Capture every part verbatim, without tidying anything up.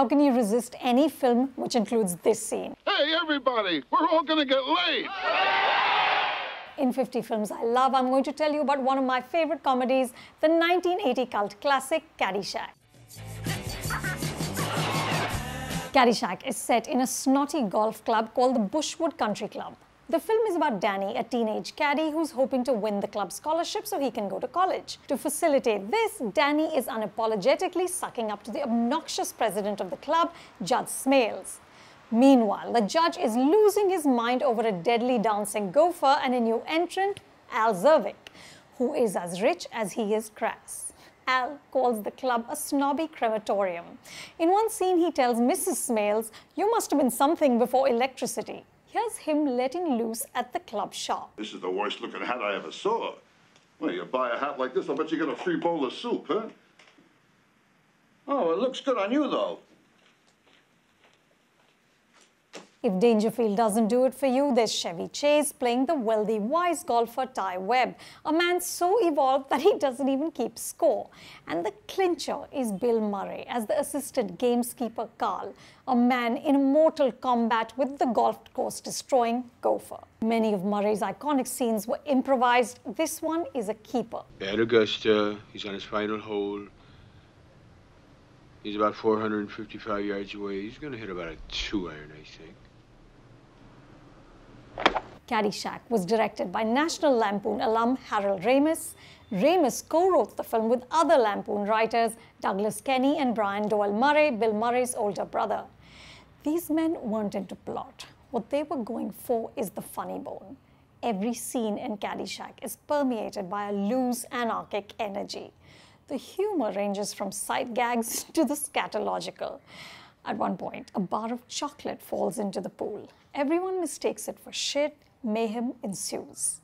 How can you resist any film which includes this scene? Hey, everybody, we're all gonna get laid! In fifty Films I Love, I'm going to tell you about one of my favorite comedies, the nineteen eighty cult classic, Caddyshack. Caddyshack is set in a snotty golf club called the Bushwood Country Club. The film is about Danny, a teenage caddy who's hoping to win the club scholarship so he can go to college. To facilitate this, Danny is unapologetically sucking up to the obnoxious president of the club, Judge Smales. Meanwhile, the judge is losing his mind over a deadly dancing gopher and a new entrant, Al Zervik, who is as rich as he is crass. Al calls the club a snobby crematorium. In one scene, he tells Missus Smales, "You must have been something before electricity." Here's him letting loose at the club shop. This is the worst looking hat I ever saw. Well, you buy a hat like this, I'll bet you get a free bowl of soup, huh? Oh, it looks good on you, though. If Dangerfield doesn't do it for you, there's Chevy Chase playing the wealthy, wise golfer Ty Webb, a man so evolved that he doesn't even keep score. And the clincher is Bill Murray as the assistant gameskeeper Carl, a man in mortal combat with the golf course destroying gopher. Many of Murray's iconic scenes were improvised. This one is a keeper. At Augusta, he's on his final hole. He's about four hundred fifty-five yards away. He's going to hit about a two iron, I think. Caddyshack was directed by National Lampoon alum Harold Ramis. Ramis co-wrote the film with other Lampoon writers Douglas Kenny and Brian Doyle Murray, Bill Murray's older brother. These men weren't into plot. What they were going for is the funny bone. Every scene in Caddyshack is permeated by a loose, anarchic energy. The humor ranges from sight gags to the scatological. At one point, a bar of chocolate falls into the pool. Everyone mistakes it for shit. Mayhem ensues.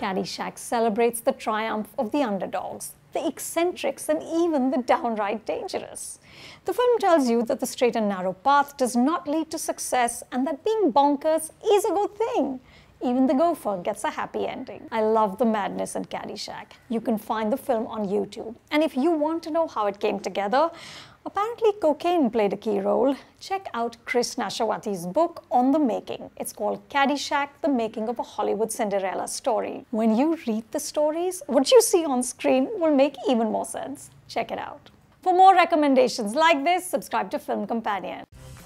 Caddyshack celebrates the triumph of the underdogs, the eccentrics, and even the downright dangerous. The film tells you that the straight and narrow path does not lead to success and that being bonkers is a good thing. Even the gopher gets a happy ending. I love the madness in Caddyshack. You can find the film on YouTube. And if you want to know how it came together, apparently cocaine played a key role. Check out Chris Nashawati's book on the making. It's called Caddyshack, The Making of a Hollywood Cinderella Story. When you read the stories, what you see on screen will make even more sense. Check it out. For more recommendations like this, subscribe to Film Companion.